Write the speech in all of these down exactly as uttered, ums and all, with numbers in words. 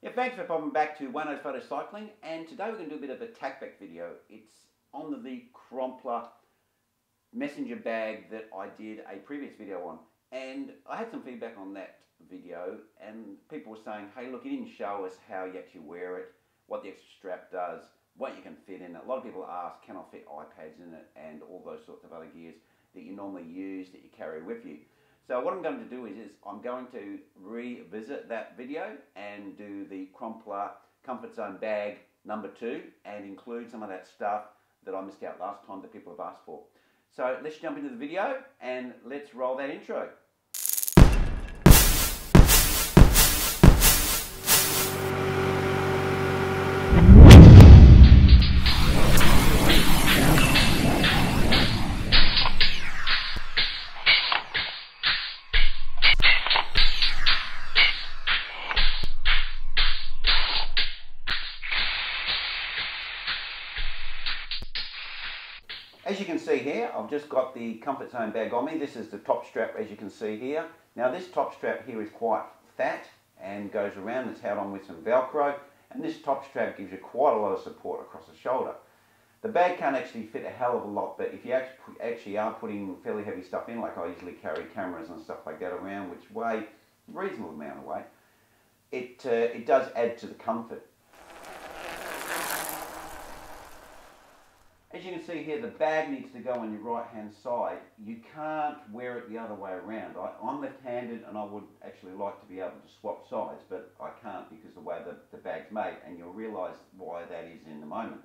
Yeah, thanks for popping back to Wano's Photo Cycling, and today we're going to do a bit of a tackback video. It's on the Crumpler messenger bag that I did a previous video on, and I had some feedback on that video, and people were saying, hey look, you didn't show us how you actually wear it, what the extra strap does, what you can fit in it. A lot of people ask, can I fit iPads in it and all those sorts of other gears that you normally use that you carry with you. So what I'm going to do is, is I'm going to revisit that video and do the Crumpler Comfort Zone bag number two and include some of that stuff that I missed out last time that people have asked for. So let's jump into the video and let's roll that intro. As you can see here, I've just got the Comfort Zone bag on me. This is the top strap, as you can see here. Now this top strap here is quite fat and goes around. It's held on with some Velcro, and this top strap gives you quite a lot of support across the shoulder. The bag can't actually fit a hell of a lot, but if you actually are putting fairly heavy stuff in, like I usually carry cameras and stuff like that around, which weigh a reasonable amount of weight, it, uh, it does add to the comfort. As you can see here, the bag needs to go on your right hand side. You can't wear it the other way around. I, I'm left-handed and I would actually like to be able to swap sides, but I can't because of the way that the bag's made, and you'll realise why that is in a moment.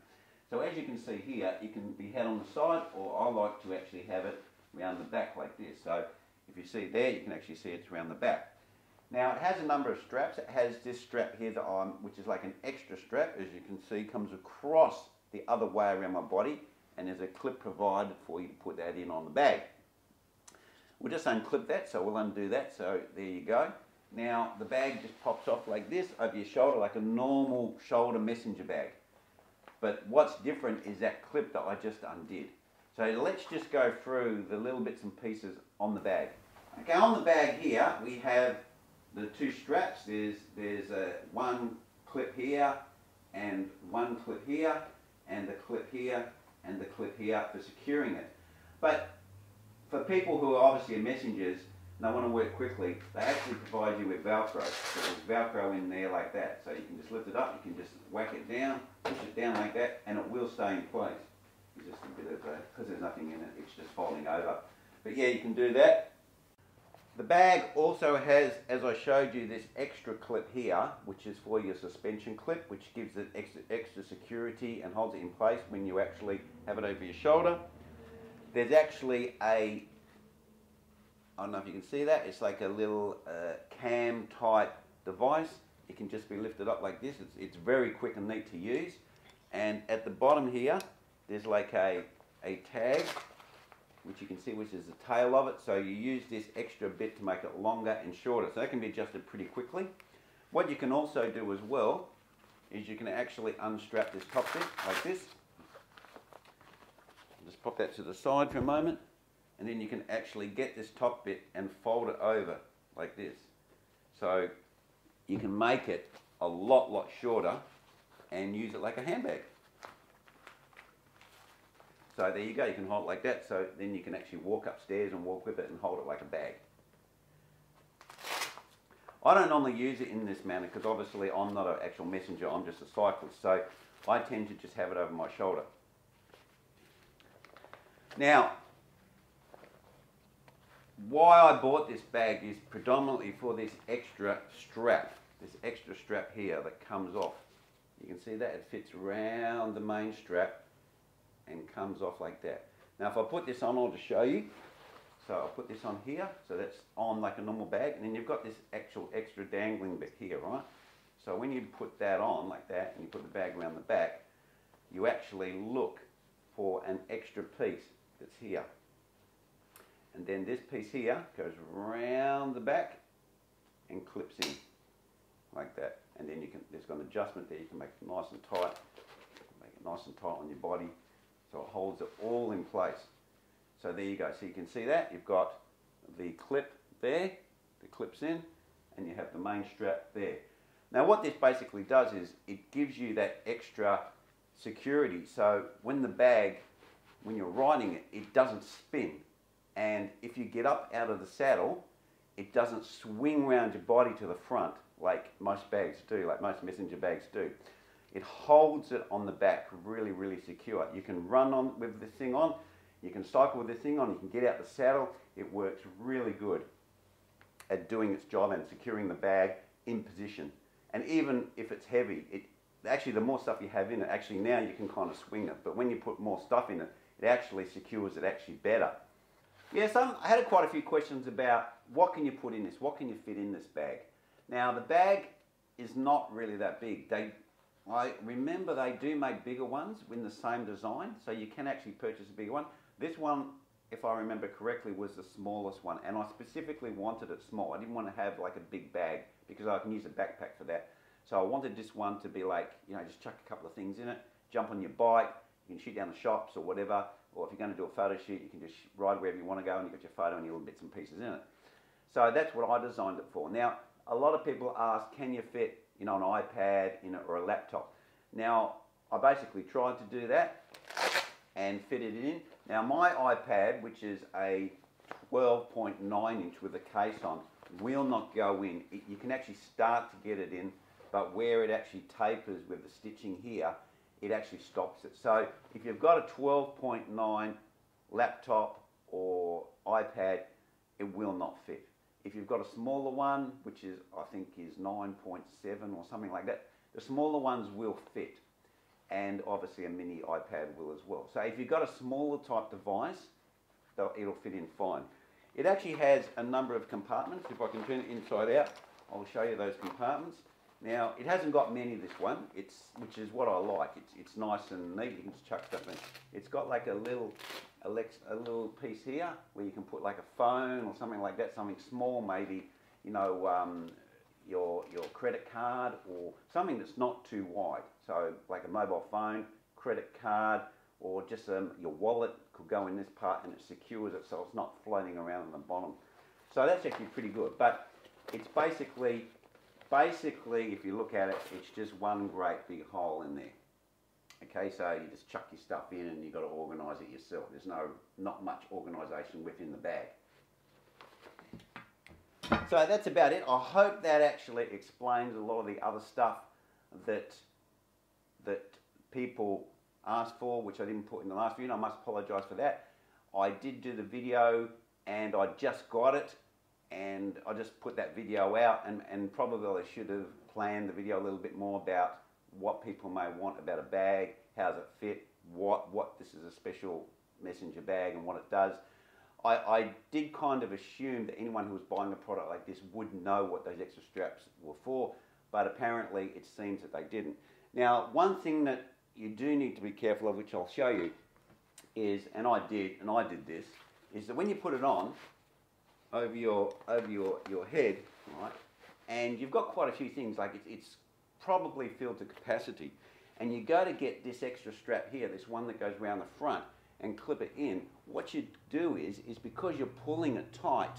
So as you can see here, it can be had on the side, or I like to actually have it around the back like this. So if you see there, you can actually see it's around the back. Now it has a number of straps. It has this strap here that I'm, which is like an extra strap, as you can see, comes across the other way around my body, and there's a clip provided for you to put that in on the bag. We'll just unclip that, so we'll undo that, so there you go. Now the bag just pops off like this over your shoulder, like a normal shoulder messenger bag. But what's different is that clip that I just undid. So let's just go through the little bits and pieces on the bag. Okay, on the bag here we have the two straps. There's, there's a one clip here and one clip here, and the clip here, and the clip here for securing it. But for people who are obviously messengers and they want to work quickly, they actually provide you with Velcro. So there's Velcro in there like that. So you can just lift it up, you can just whack it down, push it down like that, and it will stay in place. It's just a bit of a, because there's nothing in it, it's just folding over. But yeah, you can do that. The bag also has, as I showed you, this extra clip here, which is for your suspension clip, which gives it extra, extra security and holds it in place when you actually have it over your shoulder. There's actually a, I don't know if you can see that, it's like a little uh, cam type device. It can just be lifted up like this. It's, it's very quick and neat to use. And at the bottom here, there's like a, a tag, which you can see, which is the tail of it, so you use this extra bit to make it longer and shorter, so that can be adjusted pretty quickly. What you can also do as well is you can actually unstrap this top bit like this. Just pop that to the side for a moment, and then you can actually get this top bit and fold it over like this. So you can make it a lot, lot shorter and use it like a handbag. So there you go, you can hold it like that, so then you can actually walk upstairs and walk with it and hold it like a bag. I don't normally use it in this manner because obviously I'm not an actual messenger, I'm just a cyclist, so I tend to just have it over my shoulder. Now, why I bought this bag is predominantly for this extra strap, this extra strap here that comes off. You can see that it fits around the main strap and comes off like that. Now if I put this on, I'll just show you. So I'll put this on here, so that's on like a normal bag, and then you've got this actual extra dangling bit here, right? So when you put that on like that, and you put the bag around the back, you actually look for an extra piece that's here. And then this piece here goes round the back and clips in like that. And then you can, there's got an adjustment there, you can make it nice and tight, make it nice and tight on your body. So it holds it all in place. So there you go. So you can see that. You've got the clip there, the clip's in, and you have the main strap there. Now what this basically does is it gives you that extra security, so when the bag, when you're riding it, it doesn't spin, and if you get up out of the saddle, it doesn't swing round your body to the front like most bags do, like most messenger bags do. It holds it on the back really, really secure. You can run on with this thing on, you can cycle with this thing on, you can get out the saddle. It works really good at doing its job and securing the bag in position. And even if it's heavy, it actually, the more stuff you have in it, actually now you can kind of swing it, but when you put more stuff in it, it actually secures it actually better. Yeah, so I had quite a few questions about what can you put in this, what can you fit in this bag. Now the bag is not really that big. They, I remember they do make bigger ones in the same design, so you can actually purchase a bigger one. This one, if I remember correctly, was the smallest one, and I specifically wanted it small. I didn't want to have like a big bag because I can use a backpack for that. So I wanted this one to be like, you know, just chuck a couple of things in it, jump on your bike, you can shoot down the shops or whatever, or if you're going to do a photo shoot, you can just ride wherever you want to go and you've got your photo and your little bits and pieces in it. So that's what I designed it for. Now, a lot of people ask, can you fit, you know, an iPad in it or a laptop? Now, I basically tried to do that and fit it in. Now, my iPad, which is a twelve point nine inch with a case on, will not go in. It, you can actually start to get it in, but where it actually tapers with the stitching here, it actually stops it. So if you've got a twelve point nine laptop or iPad, it will not fit. If you've got a smaller one, which is I think is nine point seven or something like that, the smaller ones will fit, and obviously a mini iPad will as well. So if you've got a smaller type device, it'll fit in fine. It actually has a number of compartments. If I can turn it inside out, I'll show you those compartments. Now, it hasn't got many, this one, it's, which is what I like. It's, it's nice and neat, you can just chuck stuff in. It's got like a little, Alexa, a little piece here where you can put like a phone or something like that, something small maybe, you know, um, your, your credit card or something that's not too wide. So like a mobile phone, credit card, or just um, your wallet could go in this part and it secures it so it's not floating around on the bottom. So that's actually pretty good, but it's basically, Basically, if you look at it, it's just one great big hole in there. Okay, so you just chuck your stuff in and you've got to organise it yourself. There's no, not much organisation within the bag. So that's about it. I hope that actually explains a lot of the other stuff that, that people asked for, which I didn't put in the last video, and I must apologise for that. I did do the video and I just got it, and I just put that video out, and, and probably I should have planned the video a little bit more about what people may want about a bag, how does it fit, what, what this is a special messenger bag and what it does. I, I did kind of assume that anyone who was buying a product like this would know what those extra straps were for, but apparently it seems that they didn't. Now, one thing that you do need to be careful of, which I'll show you, is, and I did, and I did this, is that when you put it on, over your over your your head, right, and you've got quite a few things, like it's, it's probably filled to capacity, and you go to get this extra strap here, this one that goes around the front, and clip it in. What you do is is because you're pulling it tight,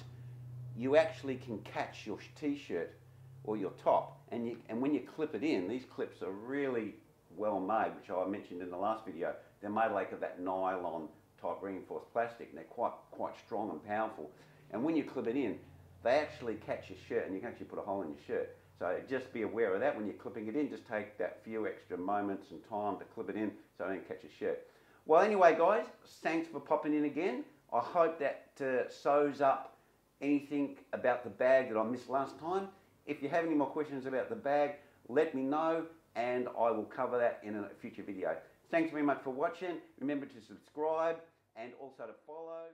you actually can catch your t-shirt or your top, and you and when you clip it in, these clips are really well made, which I mentioned in the last video. They're made like of that nylon type reinforced plastic, and they're quite quite strong and powerful. And when you clip it in, they actually catch your shirt, and you can actually put a hole in your shirt. So just be aware of that when you're clipping it in. Just take that few extra moments and time to clip it in so it don't catch your shirt. Well, anyway, guys, thanks for popping in again. I hope that uh, sews up anything about the bag that I missed last time. If you have any more questions about the bag, let me know, and I will cover that in a future video. Thanks very much for watching. Remember to subscribe and also to follow.